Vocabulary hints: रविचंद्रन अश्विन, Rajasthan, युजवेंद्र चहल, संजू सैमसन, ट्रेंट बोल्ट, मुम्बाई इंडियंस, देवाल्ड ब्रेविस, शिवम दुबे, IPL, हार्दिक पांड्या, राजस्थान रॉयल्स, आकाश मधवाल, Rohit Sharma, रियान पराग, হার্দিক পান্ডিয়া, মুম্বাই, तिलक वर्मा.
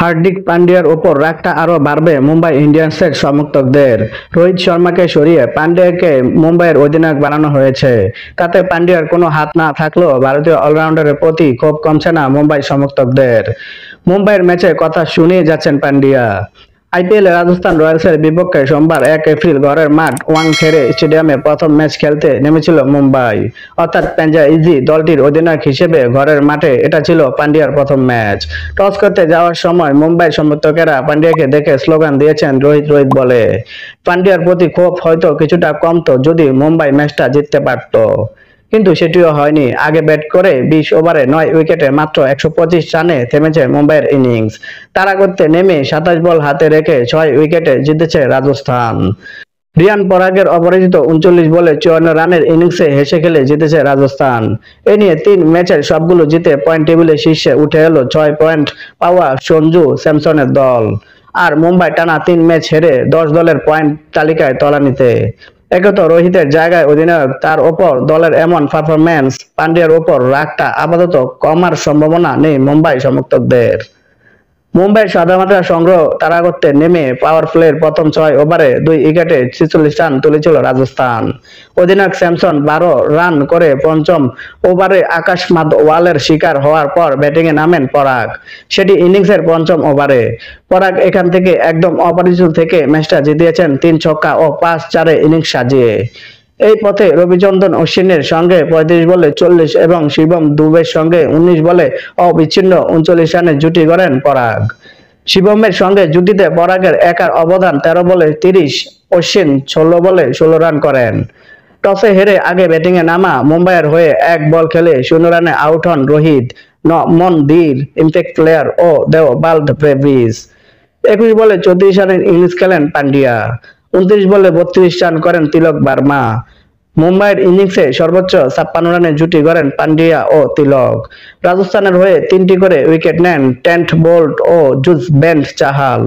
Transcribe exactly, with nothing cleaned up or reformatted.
हार्दिक पांड्यार ओपर रागटा आरो बाड़बे मुम्बाई इंडियंसের समर्थकদের रोहित शर्मा के सरिয়ে पांड्याকে मुम्बाईर অধিনায়ক বানানো হয়েছে তাতে পান্ডিয়ার কোনো হাত না থাকলেও ভারতীয় অলরাউন্ডারের প্রতি ক্ষোভ কমছে না মুম্বাই সমর্থকদের মুম্বাইর ম্যাচে কথা শুনিয়ে যাচ্ছেন পান্ডিয়া आईपीएल राजस्थान रॉयल्सের বিপক্ষে সোমবার এক এপ্রিল ঘরের মাঠ ওয়াংখেড়ে স্টেডিয়ামে প্রথম ম্যাচ খেলতে নেমেছিল মুম্বাই অর্থাৎ পাঞ্জাবি দলটির অধিনায়ক হিসেবে ঘরের মাঠে এটা ছিল পান্ডিয়ার প্রথম ম্যাচ টস করতে যাওয়ার সময় মুম্বাই সমর্থকেরা পান্ডিয়াকে দেখে স্লোগান দিয়েছেন রোহিত রোহিত বলে পান্ডিয়ার প্রতি ক্ষোভ হয়তো কিছুটা কমতো যদি মুম্বাই ম্যাচটা জিততে পারত কিন্তু সেটিও হয়নি আগে ব্যাট করে বিশ ওভারে নয় উইকেটে মাত্র একশো পঁচিশ রানে থেমেছে মুম্বাইয়ের ইনিংস তারা করতে নেমে সাতাশ বল হাতে রেখে ছয় উইকেটে জিতেছে রাজস্থান রিয়ান পরাগের অপরাজিত উনচল্লিশ বলে চুয়ান্ন রানের ইনিংসে হেসে খেলে জিতেছে রাজস্থান এ নিয়ে তিন ম্যাচের সবগুলো জিতে পয়েন্ট টেবিলে শীর্ষে উঠে এলো ছয় পয়েন্ট পাওয়া সঞ্জু স্যামসনের দল আর মুম্বাই টানা তিন ম্যাচ হেরে দশ দলের পয়েন্ট তালিকায় তলানিতে একত রোহিতের জায়গায় অধিনায়ক তার উপর দলের এমন পারফরম্যান্স পান্ডিয়ার উপর রাগটা আপাতত কমার সম্ভাবনা নেই মুম্বাই সমর্থকদের মুম্বাই সাদামাটা সংগ্রহ তারা করতে নেমে পাওয়ার প্লের প্রথম ছয় ওভারে দুই উইকেটে ছেচল্লিশ রান তুলেছিল রাজস্থান অধিনায়ক স্যামসন বারো রান করে পঞ্চম ওভারে আকাশ মাদওয়ালের শিকার হওয়ার পর ব্যাটিং এ নামেন পরাগ সেটি ইনিংসের পঞ্চম ওভারে পরাগ এখান থেকে একদম অপরিচিত থেকে ম্যাচটা জিতিয়েছেন তিন ছক্কা ও পাঁচ চারে ইনিংস সাজিয়ে এই পথে রবিচন্দ্রন অশ্বিনের সঙ্গে পঁয়ত্রিশ বলে চল্লিশ এবং শিবম দুবের সঙ্গে উনিশ বলে অবিচ্ছিন্ন উনচল্লিশ রানের জুটি গড়েন পরাগ শিবমের সঙ্গে জুটিতে পরাগের একার অবদান তেরো বলে তিরিশ অশ্বিন ষোলো বলে ষোলো রান করেন টসে হেরে আগে ব্যাটিং এ নামা মুম্বাইয়ের হয়ে এক বল খেলে শূন্য রানে আউট হন রোহিত নমনদীর ইম্প্যাক্ট প্লেয়ার ও দেও বাল্ড ব্রেভিস একুশ বলে চৌত্রিশ রানের ইনিংস খেলেন পান্ডিয়া উনত্রিশ বলে বত্রিশ রান করেন তিলক ভার্মা মুম্বাইয়ের ইনিংসে সর্বোচ্চ ছাপ্পান্ন রানের জুটি গড়েন পান্ডিয়া ও তিলক রাজস্থানের হয়ে তিনটি করে উইকেট নেন ট্রেন্ট বোল্ট ও যুজবেন্দ্র চাহাল।